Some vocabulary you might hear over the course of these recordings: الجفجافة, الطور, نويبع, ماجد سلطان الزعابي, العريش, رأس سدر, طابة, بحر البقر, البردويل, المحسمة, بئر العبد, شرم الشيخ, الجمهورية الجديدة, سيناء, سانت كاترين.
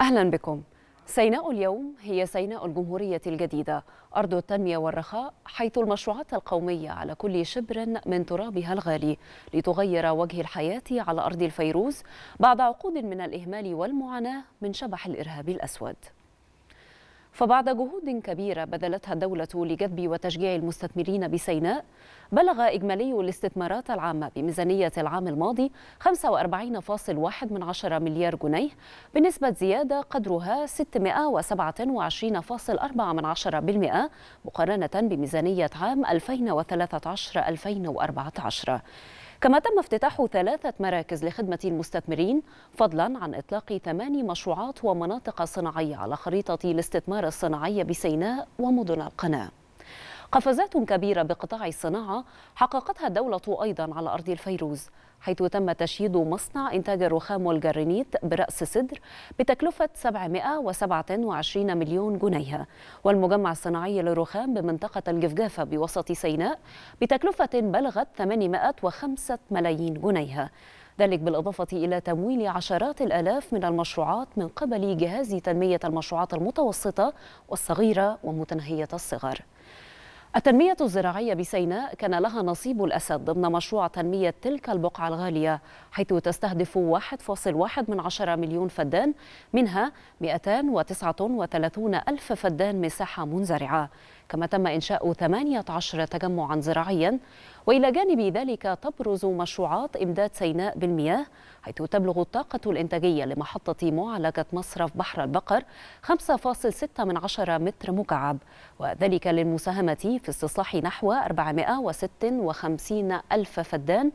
أهلا بكم. سيناء اليوم هي سيناء الجمهورية الجديدة، أرض التنمية والرخاء، حيث المشروعات القومية على كل شبر من ترابها الغالي لتغير وجه الحياة على أرض الفيروز بعد عقود من الإهمال والمعاناة من شبح الإرهاب الأسود. فبعد جهود كبيرة بذلتها الدولة لجذب وتشجيع المستثمرين بسيناء، بلغ إجمالي الاستثمارات العامة بميزانية العام الماضي 45.1 مليار جنيه، بنسبة زيادة قدرها 627.4% مقارنة بميزانية عام 2013-2014. كما تم افتتاح 3 مراكز لخدمة المستثمرين، فضلا عن إطلاق 8 مشروعات ومناطق صناعية على خريطة الاستثمار الصناعي بسيناء ومدن القناة. قفزات كبيرة بقطاع الصناعة حققتها الدولة أيضا على أرض الفيروز، حيث تم تشييد مصنع إنتاج الرخام والجرانيت برأس سدر بتكلفة 727 مليون جنيه، والمجمع الصناعي للرخام بمنطقة الجفجافة بوسط سيناء بتكلفة بلغت 805 ملايين جنيه، ذلك بالإضافة إلى تمويل عشرات الآلاف من المشروعات من قبل جهاز تنمية المشروعات المتوسطة والصغيرة ومتناهية الصغر. التنمية الزراعية بسيناء كان لها نصيب الأسد ضمن مشروع تنمية تلك البقعة الغالية، حيث تستهدف 1.1 مليون فدان، منها 239 ألف فدان مساحة منزرعة. كما تم إنشاء 18 تجمعا زراعيا، وإلى جانب ذلك تبرز مشروعات إمداد سيناء بالمياه، حيث تبلغ الطاقة الإنتاجية لمحطة معالجة مصرف بحر البقر 5.6 متر مكعب، وذلك للمساهمة في استصلاح نحو 456 ألف فدان،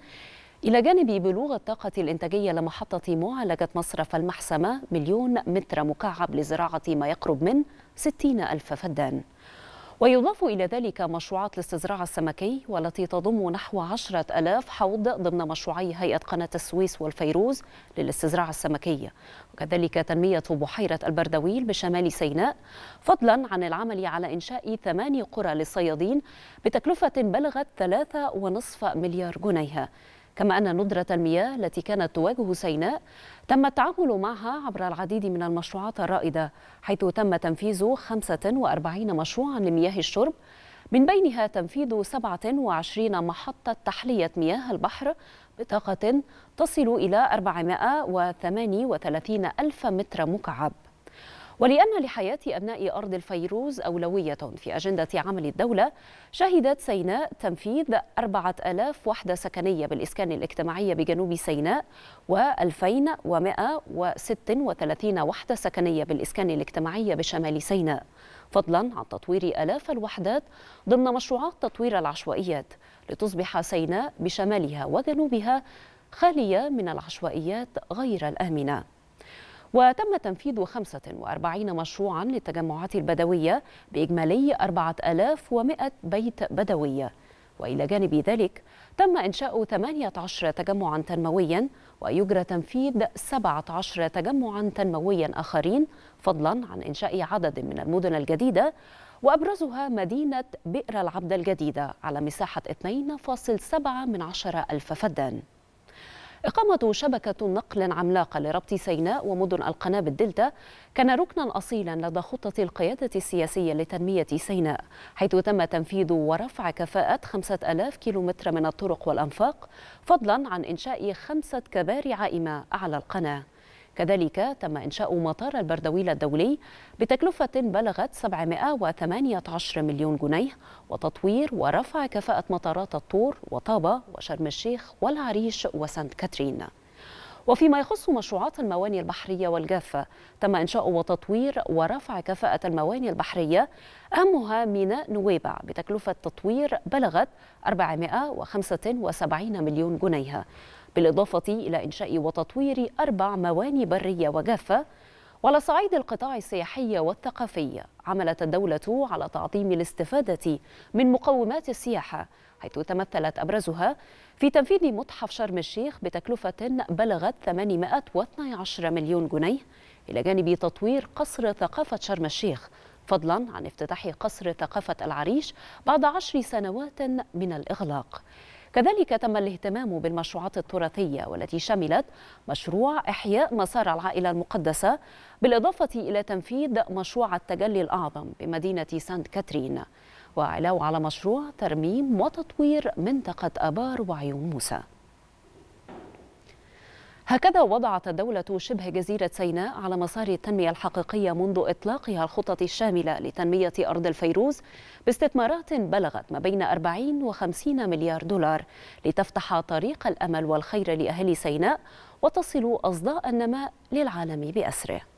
إلى جانب بلوغ الطاقة الإنتاجية لمحطة معالجة مصرف المحسمة 1,000,000 متر مكعب لزراعة ما يقرب من 60 ألف فدان. ويضاف إلى ذلك مشروعات الاستزراع السمكي، والتي تضم نحو 10,000 حوض ضمن مشروعي هيئة قناة السويس والفيروز للاستزراع السمكي، وكذلك تنمية بحيرة البردويل بشمال سيناء، فضلا عن العمل على إنشاء 8 قرى للصيادين بتكلفة بلغت 3.5 مليار جنيه. كما أن ندرة المياه التي كانت تواجه سيناء تم التعامل معها عبر العديد من المشروعات الرائدة، حيث تم تنفيذ 45 مشروعا لمياه الشرب، من بينها تنفيذ 27 محطة تحلية مياه البحر بطاقة تصل إلى 438 ألف متر مكعب. ولأن لحياة أبناء أرض الفيروز أولوية في أجندة عمل الدولة، شهدت سيناء تنفيذ 4000 وحدة سكنية بالإسكان الاجتماعي بجنوب سيناء، و2136 وحدة سكنية بالإسكان الاجتماعي بشمال سيناء، فضلا عن تطوير آلاف الوحدات ضمن مشروعات تطوير العشوائيات، لتصبح سيناء بشمالها وجنوبها خالية من العشوائيات غير الآمنة. وتم تنفيذ 45 مشروعا للتجمعات البدوية بإجمالي 4100 بيت بدوية، وإلى جانب ذلك تم إنشاء 18 تجمعا تنمويا، ويجرى تنفيذ 17 تجمعا تنمويا آخرين، فضلا عن إنشاء عدد من المدن الجديدة، وأبرزها مدينة بئر العبد الجديدة على مساحة 2.7 ألف فدان. إقامة شبكة نقل عملاقة لربط سيناء ومدن القناة بالدلتا كان ركنا أصيلا لدى خطة القيادة السياسية لتنمية سيناء، حيث تم تنفيذ ورفع كفاءة 5000 كيلومتر من الطرق والأنفاق، فضلا عن إنشاء 5 كباري عائمة أعلى القناة. كذلك تم إنشاء مطار البردويل الدولي بتكلفة بلغت 718 مليون جنيه، وتطوير ورفع كفاءة مطارات الطور وطابة وشرم الشيخ والعريش وسانت كاترين. وفيما يخص مشروعات المواني البحرية والجافة، تم إنشاء وتطوير ورفع كفاءة المواني البحرية، أهمها ميناء نويبع بتكلفة تطوير بلغت 475 مليون جنيه، بالإضافة إلى إنشاء وتطوير 4 مواني برية وجافة. وعلى صعيد القطاع السياحي والثقافي، عملت الدولة على تعظيم الاستفادة من مقومات السياحة، حيث تمثلت أبرزها في تنفيذ متحف شرم الشيخ بتكلفة بلغت 812 مليون جنيه، إلى جانب تطوير قصر ثقافة شرم الشيخ، فضلا عن افتتاح قصر ثقافة العريش بعد 10 سنوات من الإغلاق. كذلك تم الاهتمام بالمشروعات التراثية والتي شملت مشروع إحياء مسار العائلة المقدسة، بالإضافة إلى تنفيذ مشروع التجلي الأعظم بمدينة سانت كاترين، وعلاوة على مشروع ترميم وتطوير منطقة آبار وعيون موسى. هكذا وضعت الدولة شبه جزيرة سيناء على مسار التنمية الحقيقية منذ إطلاقها الخطط الشاملة لتنمية أرض الفيروز باستثمارات بلغت ما بين 40 و50 مليار دولار لتفتح طريق الأمل والخير لأهل سيناء وتصل أصداء النماء للعالم بأسره.